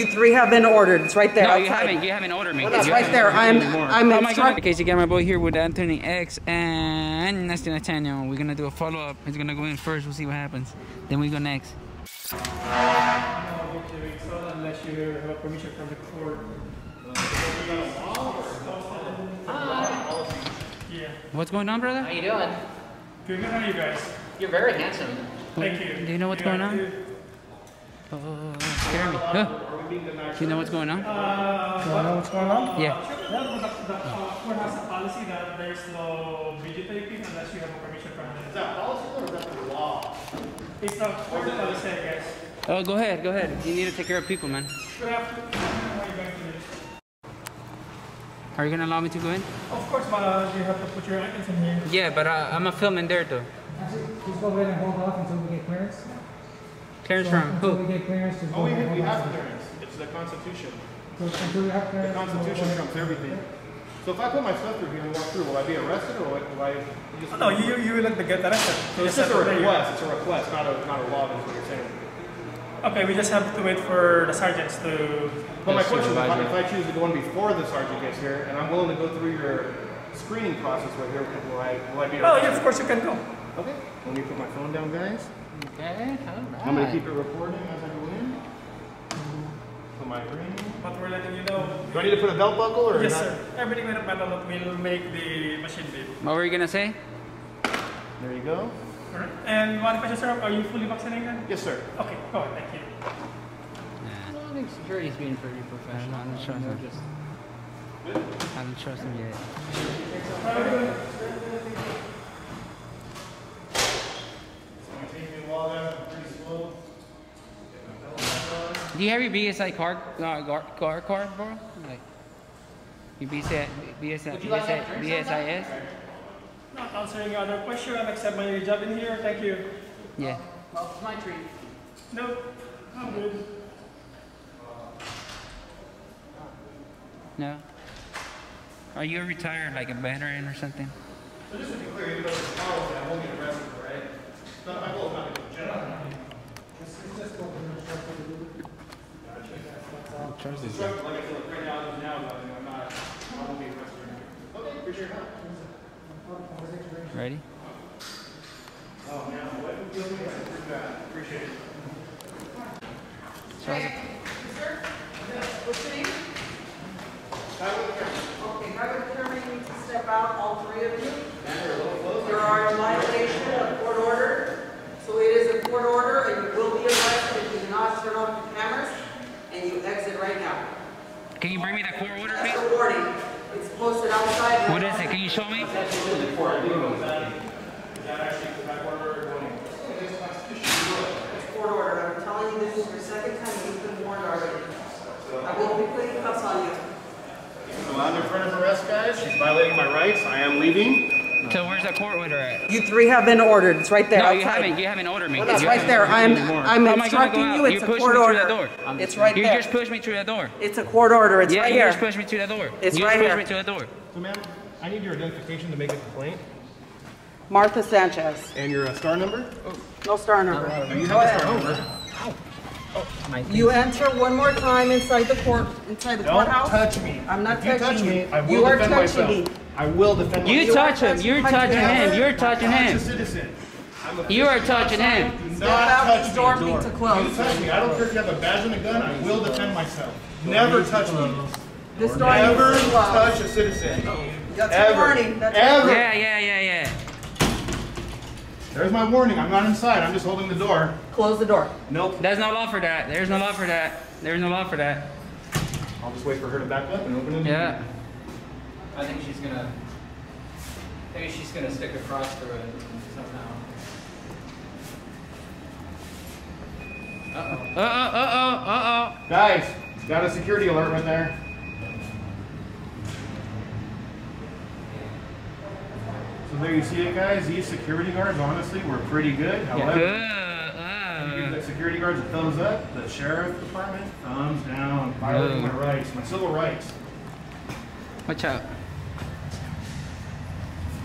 You three have been ordered. It's right there. No, outside. You haven't ordered me. Well, it's right there. I'm my God. Casey got my boy here with Anthony X and Nasty Nathaniel. We're gonna do a follow up. He's gonna go in first. We'll see what happens. Then we go next. Unless you have permission from the court. What's going on, brother? How you doing? Good. How are you guys? You're very handsome. Thank you. Do you know what's going on? Oh, Jeremy. Do you know what's going on? Do you know what's going on? Yeah. The court has a policy that there's no videotaping unless you have a permission from it. Is that policy or is that the law? It's a court policy, I guess. Oh, go ahead, go ahead. You need to take care of people, man. Are you going to allow me to go in? Of course, but you have to put your items in here. Yeah, but I'm going to film in there, though. Just go ahead and hold off until we get clearance. Clearance so from who? We get clearance, oh, we have clearance. It's the Constitution. So until we have clearance, the Constitution trumps everything. So if I put my stuff through here and walk through, will I be arrested or will I just... Oh, no, you will have to get arrested. So it's just a request. It's a request, not a law, is what you're saying. Okay, we just have to wait for the sergeants to... Well, my question is, if I choose to go in before the sergeant gets here, and I'm willing to go through your screening process right here, will I be... Oh, yeah, of course you can go. Okay. Let me put my phone down, guys. Okay, all right. I'm going to keep it recording as I go in. Put my ring. But we're letting you know. Do I need to put a belt buckle or yes, not? Sir. Everything with a belt buckle will make the machine beep. What were you going to say? There you go. All right. And one question, sir, are you fully vaccinated? Yes, sir. Okay, go ahead, thank you. Well, I think security's being pretty professional. I don't trust him. I don't trust him yet. Do you have your BSI card, bro? Like, your BSIS? Not answering your other question, I'm accepting my job in here, thank you. Yeah. Well, it's my treat. Nope, I'm good. No? Are you retired, like a veteran or something? So just to be clear, you know, I won't get arrested, right? So my goal is not to get arrested. Like I said, right now, I won't be arrested. Okay, appreciate your help. Ready? Oh, man. What would you like to do that? Appreciate it. Hey, sir? What's your name? Okay, if I would determine you need to step out, all three of you. There are in violation of court order. So it is a court order, and you will be arrested if you do not turn off the cameras, and you exit right now. Can you bring me that court order, please? That's a warning. It's posted outside. What is it? Can you show me? It's court order. I'm telling you this is your second time you've been warned already. I won't be putting cuffs on you. So I'm in front of arrest, guys. She's violating my rights. I am leaving. So where's that court order at? You three have been ordered. It's right there. No, you haven't ordered me. Well, that's right there. I'm instructing you. It's a court order. It's right there. You just pushed me through the door. It's a court order. It's right here. You just pushed me through the door. It's right here. You pushed me through the door. So, ma'am, I need your identification to make a complaint. Martha Sanchez. And your star number? Oh. No star number. You have a star number. Ow. Oh, you enter one more time inside the courthouse. Don't touch me. I'm not touching you. I will defend myself. I will defend myself. You touch him. You're touching him. You're touching him. You are touching him. Step out. The door needs to close. Don't touch me. I don't care if you have a badge and a gun. I will defend myself. Never touch me. This door needs to close. Never touch a citizen. That's a warning. Ever. Yeah. There's my warning. I'm not inside. I'm just holding the door. Close the door. Nope. There's no law for that. There's no law for that. There's no law for that. I'll just wait for her to back up and open it. Yeah. I think she's gonna. Maybe she's gonna stick across the road somehow. Uh oh. Guys, got a security alert right there. So there you see it, guys. These security guards, honestly, were pretty good. However, you give the security guards a thumbs up. The sheriff's department, thumbs down. Violating my rights, my civil rights. Watch out.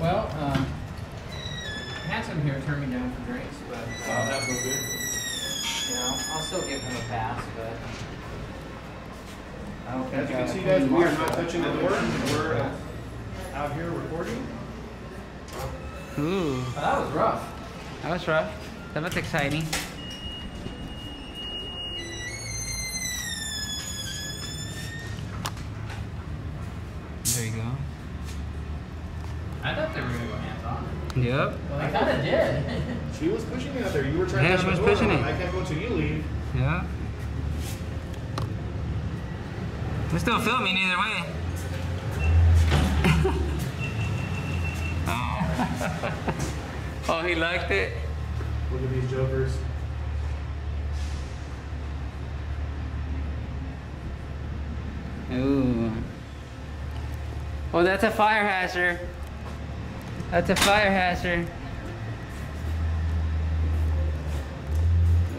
Well, handsome here turned me down for drinks, but that's so good. You know, I'll still give him a pass, but As you can see, guys, we are not touching the door. We're out here recording. Ooh. Oh, that was rough. That was rough. That was exciting. There you go. I thought they were going to go hands on. Yep. Well, I kind of did. She was pushing it out there. You were trying to she was pushing it. I can't go until you leave. Yeah. We're still filming either way. Oh. Oh, he liked it. Look at these jokers. Ooh. Oh, that's a fire hazard. That's a fire hazard.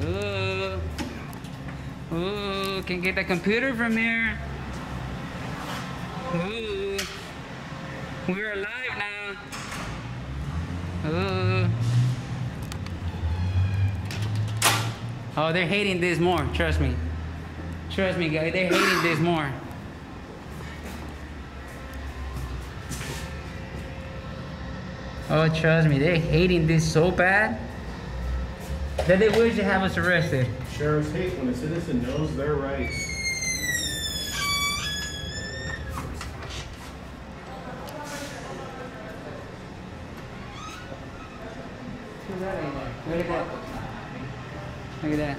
Ooh. Ooh, can get the computer from here. Ooh. We're alive now. Ooh. Oh, they're hating this more. Trust me. Trust me, guys. They're hating this more. Oh, trust me. They're hating this so bad that they wish to have us arrested. Sheriffs hate when a citizen knows their rights. Look at that. Look at that.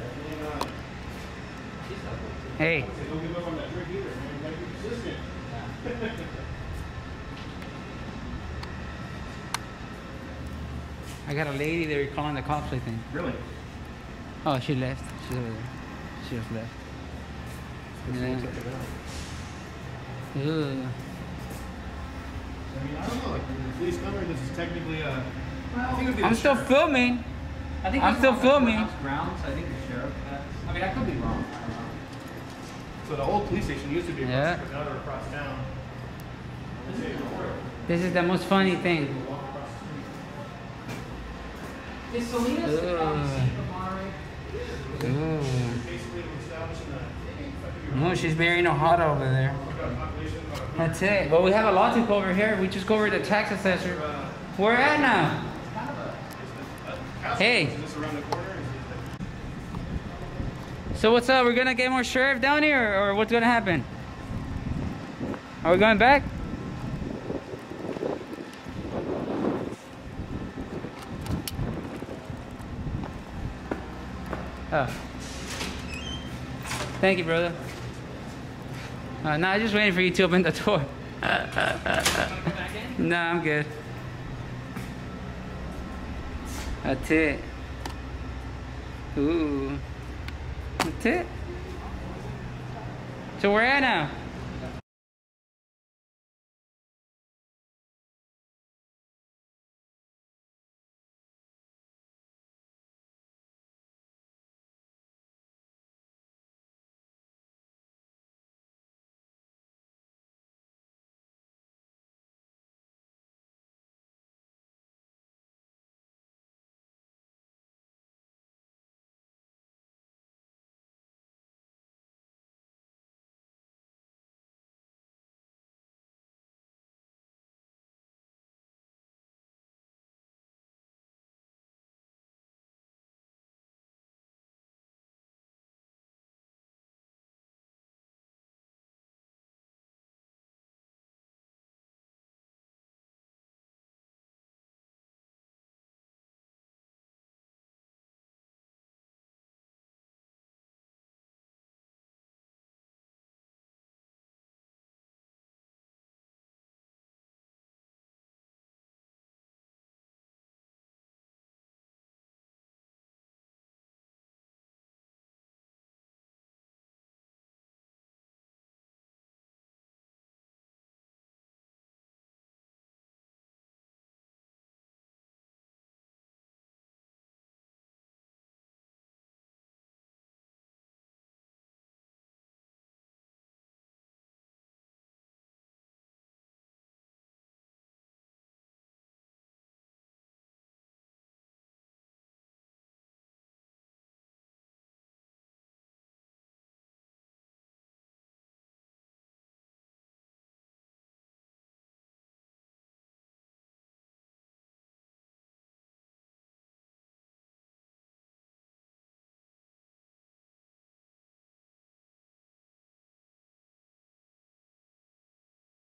Hey. Don't give up on that drink either, man. You gotta be persistent. I got a lady there calling the cops, I think. Really? Oh, she left. She's over there. She just left. Yeah. Ooh. I mean, I don't know. Like, the police come here, this is technically a... Well, I think it would be I'm still filming. I think I'm still filming. Grounds, I think the sheriff has. I mean, I could be wrong. I don't know. So the old police station used to be across, but now they're across town. This is the most funny thing. Is Salinas the No, she's marrying a hot over there. That's it. Well, we have a lot to go over here. We just go over to the tax assessor. We're at now. Hey. So what's up? We're gonna get more sheriff down here, or what's gonna happen? Are we going back? Oh. Thank you, brother. No, I'm just waiting for you to open the door. No, I'm good. That's it. Ooh. That's it. So we're at now.